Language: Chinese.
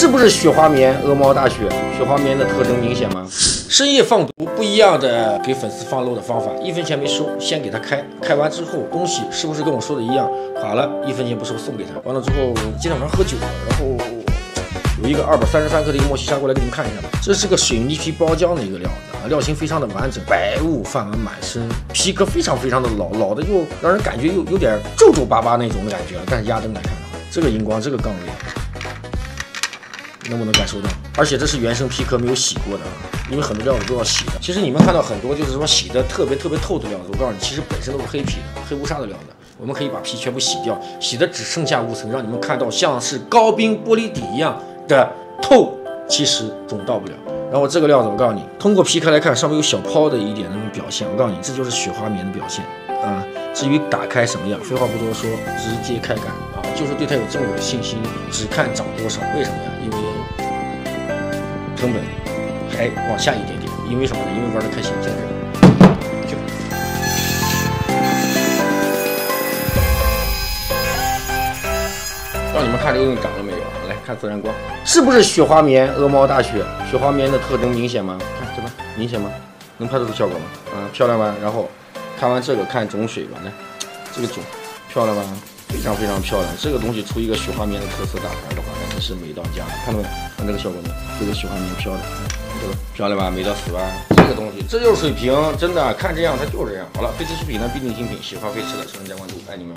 是不是雪花棉、鹅毛大雪？雪花棉的特征明显吗？深夜放毒不一样的给粉丝放漏的方法，1分钱没收，先给他开，开完之后东西是不是跟我说的一样？垮了，1分钱不收送给他。完了之后，今天晚上喝酒，然后。 有一个233克的一个莫西沙过来给你们看一下吧，这是个水泥皮包浆的一个料子啊，料型非常的完整，白雾泛满满身，皮革非常的老，老的又让人感觉又有点皱皱巴巴那种感觉了，但是压灯来看的话，这个荧光，这个杠位，能不能感受到？而且这是原生皮革没有洗过的，因为很多料子都要洗的。其实你们看到很多就是说洗的特别透的料子，我告诉你，其实本身都是黑皮的，黑乌纱的料子。 我们可以把皮全部洗掉，洗的只剩下5层，让你们看到像是高冰玻璃底一样的透，其实总到不了。然后这个料子，我告诉你，通过皮壳来看，上面有小泡的一点那种表现，我告诉你，这就是雪花棉的表现啊。至于打开什么样，废话不多说，直接开干啊，就是对它有这么有信心，只看涨多少，为什么呀？因为成本还往下一点点，因为什么呢？因为玩的开心，在这里。 让你们看这个东西长了没有？来看自然光，是不是雪花棉、鹅毛大雪？雪花棉的特征明显吗？看这边明显吗？能拍出效果吗？啊，漂亮吧？然后看完这个看种水吧，来，这个种漂亮吧？非常漂亮。这个东西出一个雪花棉的特色大牌的话，那真是美到家了。看到没有？看这个效果没有？这个雪花棉漂亮，这个漂亮吧？美到死吧？这个东西，这就是水平，真的看这样它就是这样。好了，非吃食品呢必定精品，喜欢非吃的，求人加关注，爱你们。